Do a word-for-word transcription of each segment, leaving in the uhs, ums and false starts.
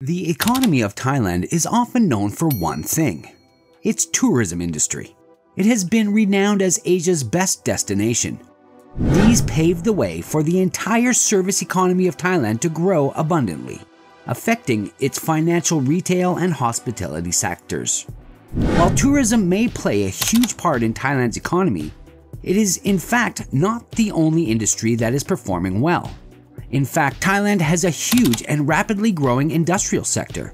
The economy of Thailand is often known for one thing, its tourism industry. It has been renowned as Asia's best destination. These paved the way for the entire service economy of Thailand to grow abundantly, affecting its financial, retail, and hospitality sectors. While tourism may play a huge part in Thailand's economy, it is in fact not the only industry that is performing well. In fact, Thailand has a huge and rapidly growing industrial sector.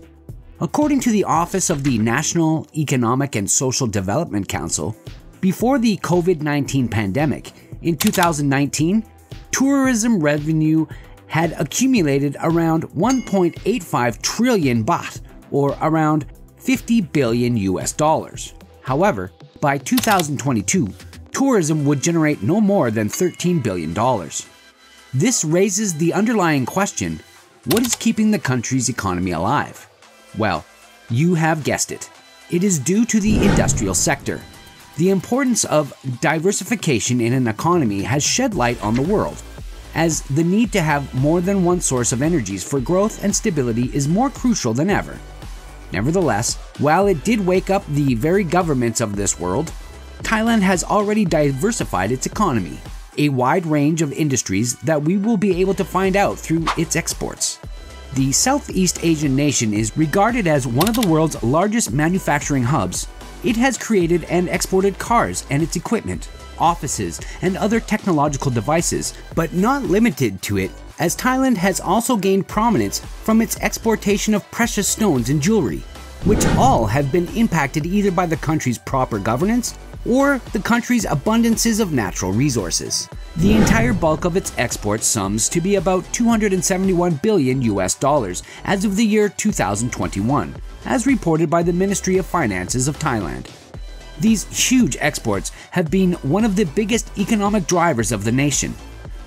According to the Office of the National Economic and Social Development Council, before the COVID nineteen pandemic, in two thousand nineteen, tourism revenue had accumulated around one point eight five trillion baht, or around fifty billion U S dollars. However, by two thousand twenty-two, tourism would generate no more than thirteen billion dollars. This raises the underlying question, what is keeping the country's economy alive? Well, you have guessed it. It is due to the industrial sector. The importance of diversification in an economy has shed light on the world, as the need to have more than one source of energies for growth and stability is more crucial than ever. Nevertheless, while it did wake up the very governments of this world, Thailand has already diversified its economy, a wide range of industries that we will be able to find out through its exports. The Southeast Asian nation is regarded as one of the world's largest manufacturing hubs. It has created and exported cars and its equipment, offices, and other technological devices, but not limited to it, as Thailand has also gained prominence from its exportation of precious stones and jewelry, which all have been impacted either by the country's proper governance or the country's abundances of natural resources. The entire bulk of its exports sums to be about two hundred seventy-one billion U S dollars as of the year two thousand twenty-one, as reported by the Ministry of Finances of Thailand. These huge exports have been one of the biggest economic drivers of the nation,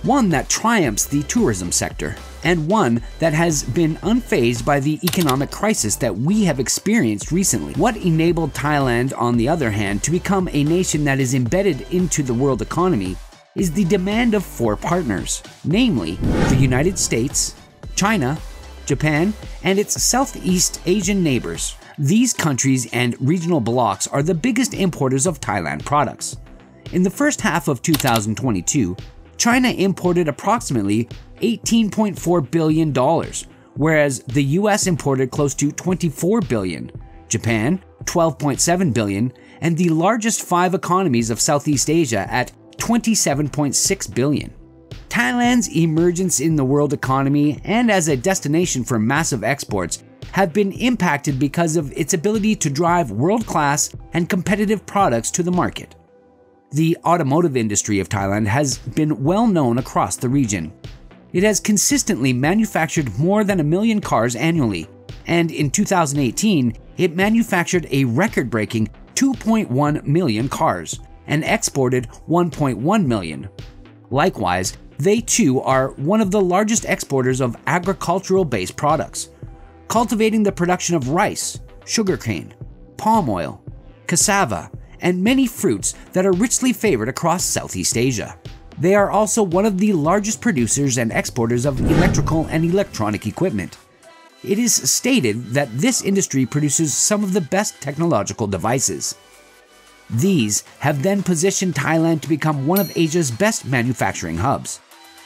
one that triumphs the tourism sector, and one that has been unfazed by the economic crisis that we have experienced recently. What enabled Thailand, on the other hand, to become a nation that is embedded into the world economy is the demand of four partners, namely the United States, China, Japan, and its Southeast Asian neighbors. These countries and regional blocs are the biggest importers of Thailand products. In the first half of two thousand twenty-two, China imported approximately eighteen point four billion dollars, whereas the U S imported close to twenty-four billion dollars, Japan twelve point seven billion dollars, and the largest five economies of Southeast Asia at twenty-seven point six billion dollars. Thailand's emergence in the world economy and as a destination for massive exports have been impacted because of its ability to drive world-class and competitive products to the market. The automotive industry of Thailand has been well known across the region. It has consistently manufactured more than a million cars annually, and in two thousand eighteen, it manufactured a record-breaking two point one million cars and exported one point one million. Likewise, they too are one of the largest exporters of agricultural-based products, cultivating the production of rice, sugarcane, palm oil, cassava, and many fruits that are richly favored across Southeast Asia. They are also one of the largest producers and exporters of electrical and electronic equipment. It is stated that this industry produces some of the best technological devices. These have then positioned Thailand to become one of Asia's best manufacturing hubs,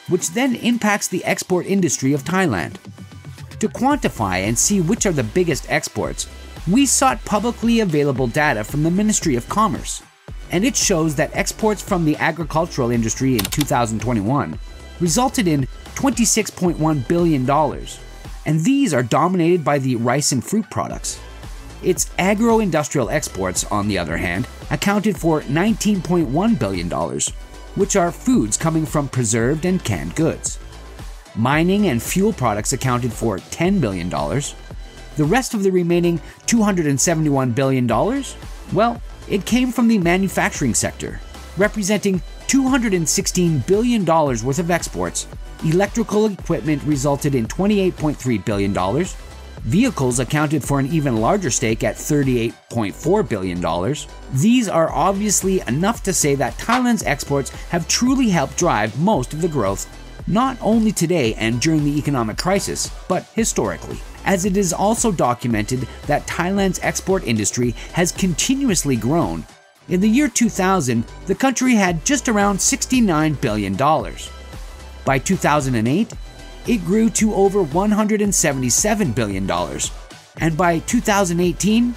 which then impacts the export industry of Thailand. To quantify and see which are the biggest exports, we sought publicly available data from the Ministry of Commerce, and it shows that exports from the agricultural industry in two thousand twenty-one resulted in twenty-six point one billion dollars, and these are dominated by the rice and fruit products. Its agro-industrial exports, on the other hand, accounted for nineteen point one billion dollars, which are foods coming from preserved and canned goods. Mining and fuel products accounted for ten billion dollars. The rest of the remaining two hundred seventy-one billion dollars? Well, it came from the manufacturing sector, representing two hundred sixteen billion dollars worth of exports. Electrical equipment resulted in twenty-eight point three billion dollars. Vehicles accounted for an even larger stake at thirty-eight point four billion dollars. These are obviously enough to say that Thailand's exports have truly helped drive most of the growth, not only today and during the economic crisis, but historically. as it is also documented that Thailand's export industry has continuously grown. In the year two thousand, the country had just around sixty-nine billion dollars. By two thousand eight, it grew to over one hundred seventy-seven billion dollars, and by two thousand eighteen,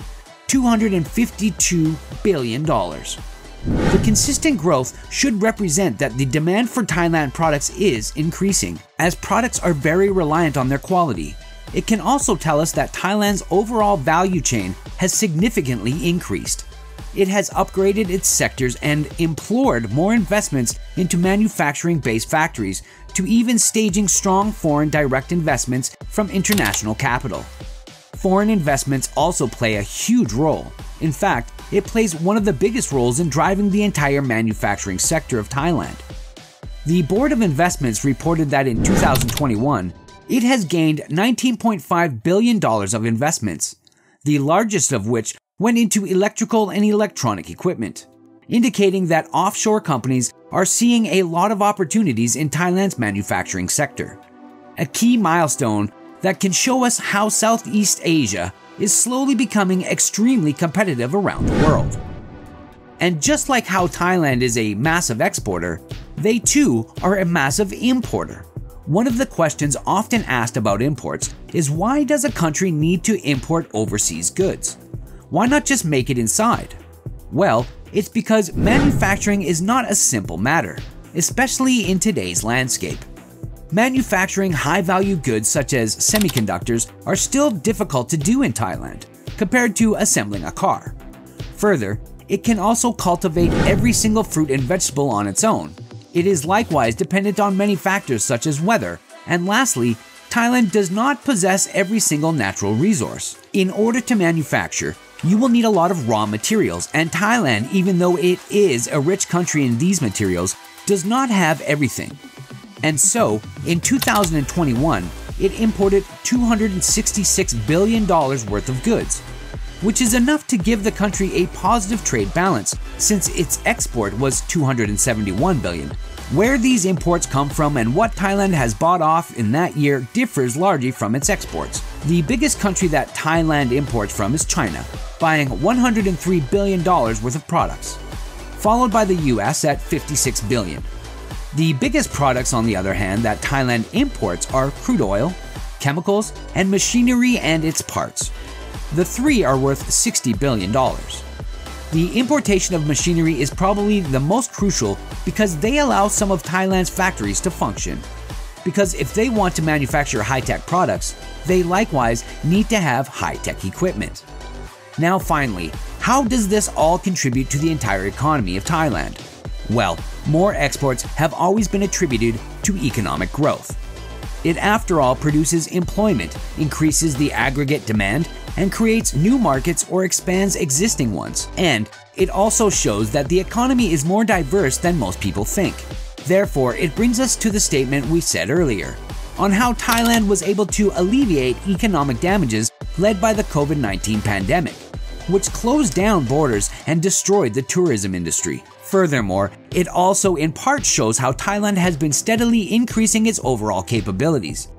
two hundred fifty-two billion dollars. The consistent growth should represent that the demand for Thailand products is increasing, as products are very reliant on their quality. It can also tell us that Thailand's overall value chain has significantly increased. It has upgraded its sectors and implored more investments into manufacturing-based factories, to even staging strong foreign direct investments from international capital. Foreign investments also play a huge role. In fact, it plays one of the biggest roles in driving the entire manufacturing sector of Thailand. The Board of Investments reported that in two thousand twenty-one, it has gained nineteen point five billion dollars of investments, the largest of which went into electrical and electronic equipment, indicating that offshore companies are seeing a lot of opportunities in Thailand's manufacturing sector. A key milestone that can show us how Southeast Asia is slowly becoming extremely competitive around the world. And just like how Thailand is a massive exporter, they too are a massive importer. One of the questions often asked about imports is, why does a country need to import overseas goods? Why not just make it inside? Well, it's because manufacturing is not a simple matter, especially in today's landscape. Manufacturing high-value goods such as semiconductors are still difficult to do in Thailand, compared to assembling a car. Further, it can also cultivate every single fruit and vegetable on its own. It is likewise dependent on many factors such as weather, and lastly, Thailand does not possess every single natural resource. In order to manufacture, you will need a lot of raw materials, and Thailand, even though it is a rich country in these materials, does not have everything. And so, in two thousand twenty-one, it imported two hundred sixty-six billion dollars worth of goods, which is enough to give the country a positive trade balance, since its export was two hundred seventy-one billion dollars. Where these imports come from and what Thailand has bought off in that year differs largely from its exports. The biggest country that Thailand imports from is China, buying one hundred three billion dollars worth of products, followed by the U S at fifty-six billion dollars. The biggest products, on the other hand, that Thailand imports are crude oil, chemicals, and machinery and its parts. The three are worth sixty billion dollars. The importation of machinery is probably the most crucial because they allow some of Thailand's factories to function. Because if they want to manufacture high-tech products, they likewise need to have high-tech equipment. Now finally, how does this all contribute to the entire economy of Thailand? Well, more exports have always been attributed to economic growth. It after all produces employment, increases the aggregate demand, and creates new markets or expands existing ones. And it also shows that the economy is more diverse than most people think. Therefore, it brings us to the statement we said earlier on how Thailand was able to alleviate economic damages led by the COVID nineteen pandemic, which closed down borders and destroyed the tourism industry. Furthermore, it also in part shows how Thailand has been steadily increasing its overall capabilities.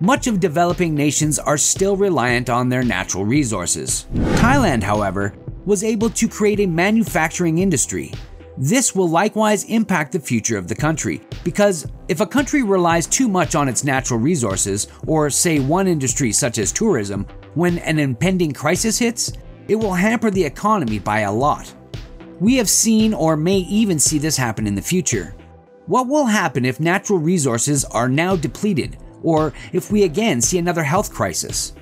Much of developing nations are still reliant on their natural resources. Thailand, however, was able to create a manufacturing industry. This will likewise impact the future of the country, because if a country relies too much on its natural resources, or say one industry such as tourism, when an impending crisis hits, it will hamper the economy by a lot. We have seen or may even see this happen in the future. What will happen if natural resources are now depleted? Or if we again see another health crisis?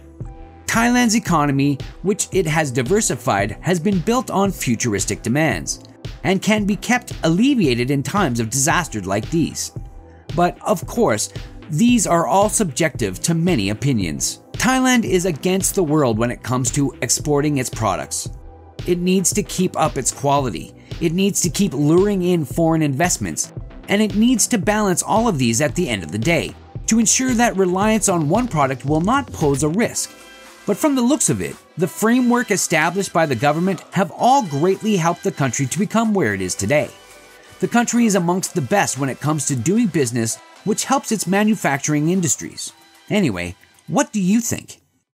Thailand's economy, which it has diversified, has been built on futuristic demands and can be kept alleviated in times of disaster like these. But of course, these are all subjective to many opinions. Thailand is against the world when it comes to exporting its products. It needs to keep up its quality. It needs to keep luring in foreign investments, and it needs to balance all of these at the end of the day, to ensure that reliance on one product will not pose a risk. But from the looks of it, the framework established by the government have all greatly helped the country to become where it is today. The country is amongst the best when it comes to doing business, which helps its manufacturing industries. Anyway, what do you think?